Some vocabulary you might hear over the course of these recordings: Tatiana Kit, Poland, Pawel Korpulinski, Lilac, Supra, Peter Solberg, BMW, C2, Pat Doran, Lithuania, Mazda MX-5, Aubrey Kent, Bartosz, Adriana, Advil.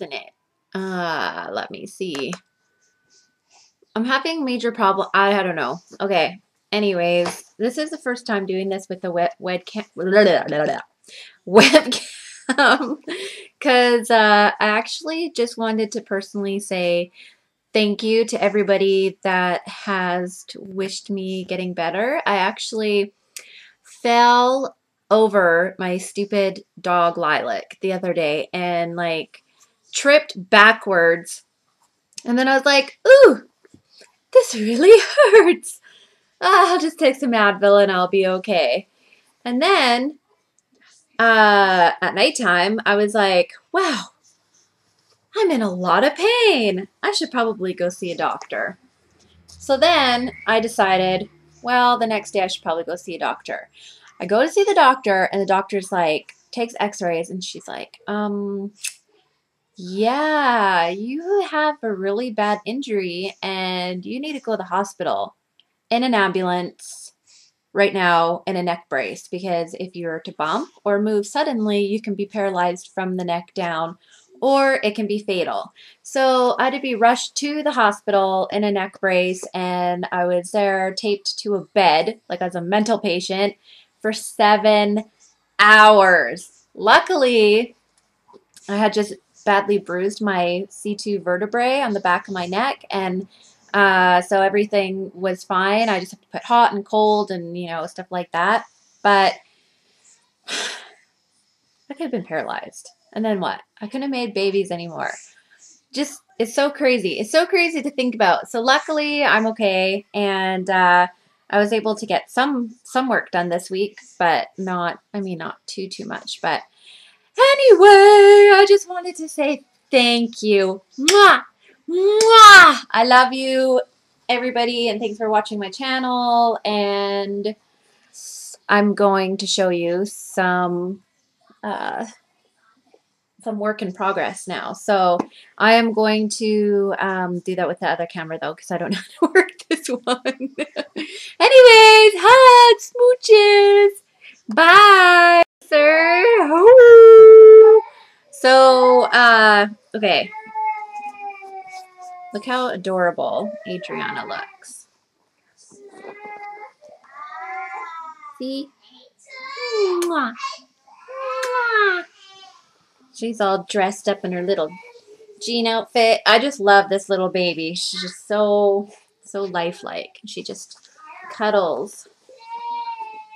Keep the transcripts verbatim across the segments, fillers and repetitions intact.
isn't it? Uh, let me see. I'm having major problem. I, I don't know. Okay. Anyways, this is the first time doing this with the web webcam. Webcam. Because uh, I actually just wanted to personally say thank you to everybody that has wished me getting better. I actually fell over my stupid dog Lilac the other day and like tripped backwards. And then I was like, ooh, this really hurts. I'll just take some Advil and I'll be okay. And then uh, at nighttime, I was like, wow, I'm in a lot of pain. I should probably go see a doctor. So then I decided, well, the next day I should probably go see a doctor. I go to see the doctor and the doctor's like, takes x-rays and she's like, um, yeah, you have a really bad injury and you need to go to the hospital in an ambulance right now in a neck brace, because if you're to bump or move suddenly, you can be paralyzed from the neck down or it can be fatal. So I had to be rushed to the hospital in a neck brace, and I was there taped to a bed like I was a mental patient for seven hours. Luckily, I had just badly bruised my C two vertebrae on the back of my neck, and Uh, so everything was fine. I just have to put hot and cold and, you know, stuff like that. But I could have been paralyzed. And then what? I couldn't have made babies anymore. Just, it's so crazy. It's so crazy to think about. So luckily I'm okay. And, uh, I was able to get some, some work done this week, but not, I mean, not too, too much. But anyway, I just wanted to say thank you. Mwah! Mwah! I love you, everybody, and thanks for watching my channel. And I'm going to show you some uh, some work in progress now. So I am going to um, do that with the other camera, though, because I don't know how to work this one. Anyways, hugs, smooches. Bye, sir. Hello. So, uh, okay. Look how adorable Adriana looks. See? Mwah. Mwah. She's all dressed up in her little jean outfit. I just love this little baby. She's just so, so lifelike. She just cuddles.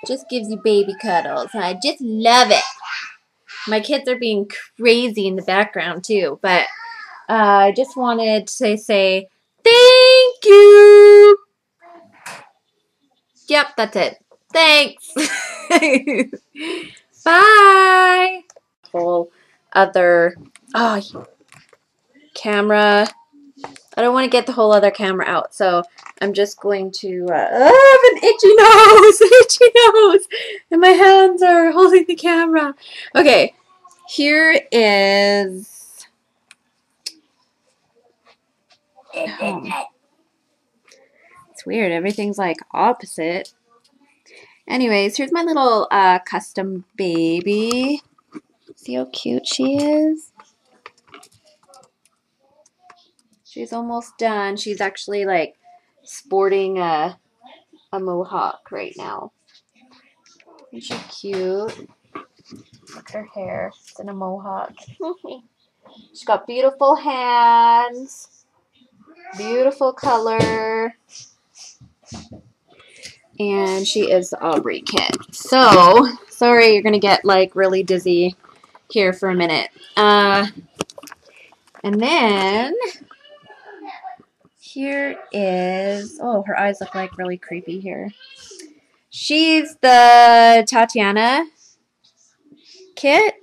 Just gives you baby cuddles. I just love it. My kids are being crazy in the background too, but Uh, I just wanted to say thank you. Yep, that's it. Thanks. Bye. Whole other oh, camera. I don't want to get the whole other camera out, so I'm just going to. Uh, oh, I have an itchy nose, itchy nose, and my hands are holding the camera. Okay, here is. Oh. It's weird. Everything's like opposite. Anyways, here's my little uh, custom baby. See how cute she is? She's almost done. She's actually like sporting a, a mohawk right now. Isn't she cute? Look at her hair. It's in a mohawk. She's got beautiful hands. Beautiful color, and she is the Aubrey Kent. So sorry, you're gonna get like really dizzy here for a minute. Uh, and then here is oh, her eyes look like really creepy here. She's the Tatiana Kit.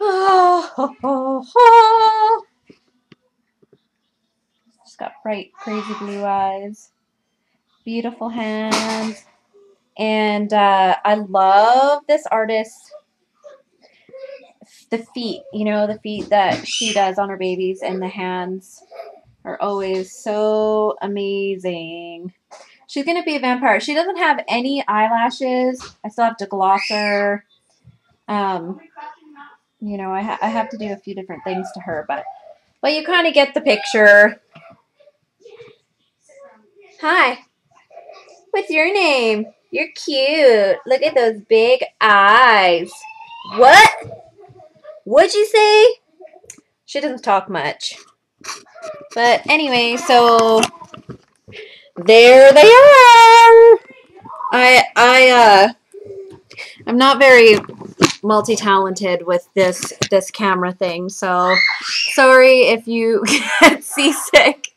Oh, ho, ho, ho. Got bright, crazy blue eyes, beautiful hands, and uh, I love this artist, the feet, you know, the feet that she does on her babies, and the hands are always so amazing. She's going to be a vampire. She doesn't have any eyelashes. I still have to gloss her. Um, you know, I, ha I have to do a few different things to her, but, but you kind of get the picture. Hi. What's your name? You're cute. Look at those big eyes. What? What'd you say? She doesn't talk much. But anyway, so there they are. I I uh I'm not very multi-talented with this this camera thing, so sorry if you get seasick.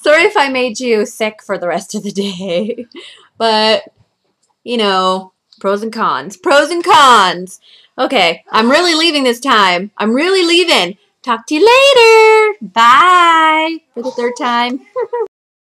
Sorry if I made you sick for the rest of the day. But you know, pros and cons. Pros and cons. Okay, I'm really leaving this time. I'm really leaving. Talk to you later. Bye. For the third time.